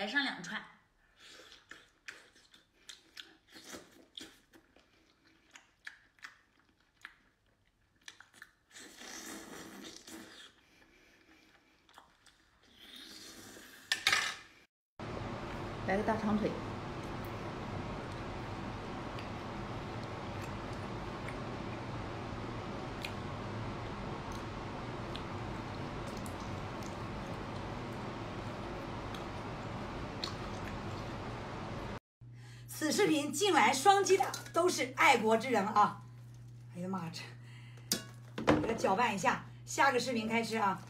来上两串。来个大长腿。 此视频尽玩双击的都是爱国之人啊！哎呀妈呀，这给它搅拌一下，下个视频开吃啊！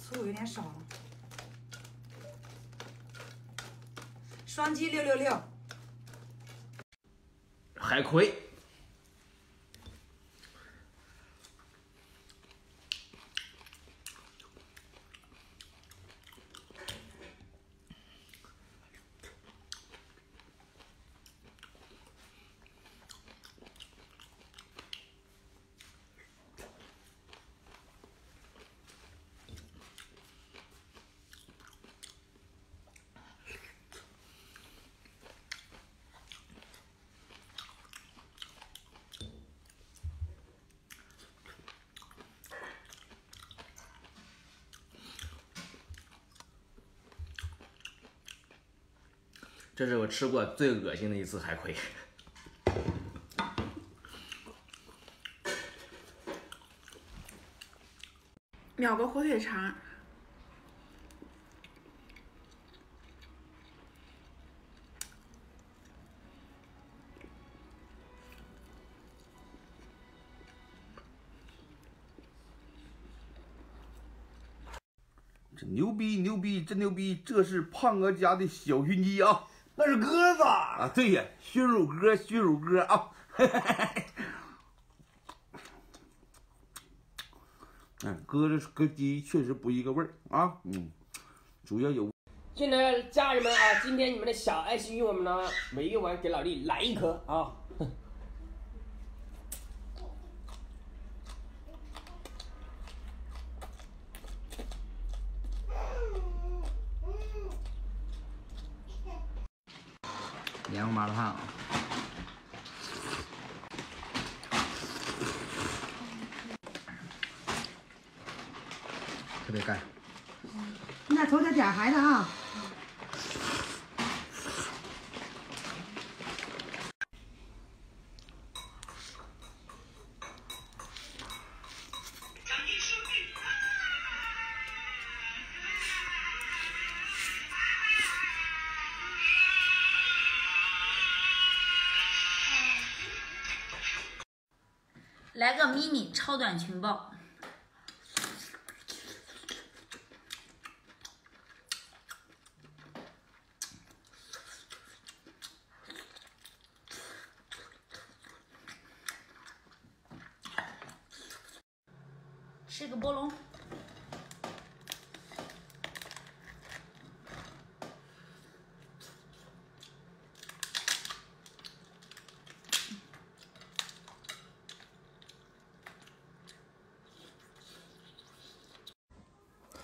醋有点少了，双击666，海葵，这是我吃过最恶心的一次海葵。 秒个火腿肠，这牛逼牛逼，真牛逼！这是胖哥家的小熏鸡啊，那是鸽子啊！对呀，熏乳鸽，熏乳鸽啊！嗯，鸽子跟鸡确实不一个味儿啊，嗯，主要有。现在家人们啊，今天你们的小爱心鱼，我们呢每一碗给老弟来一颗啊。盐焗麻辣烫啊。 特别干，你俩瞅着点孩子啊！来个迷你超短裙包。 吃个波龙，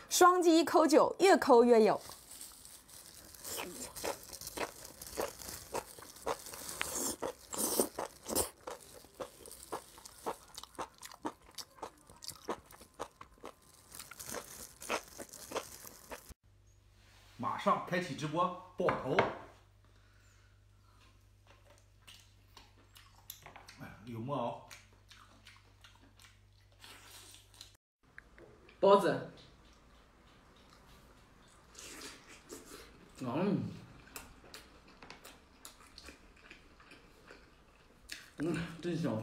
双击扣9，越扣越有。 马上开启直播爆头！哎，有木哦？包子，真香！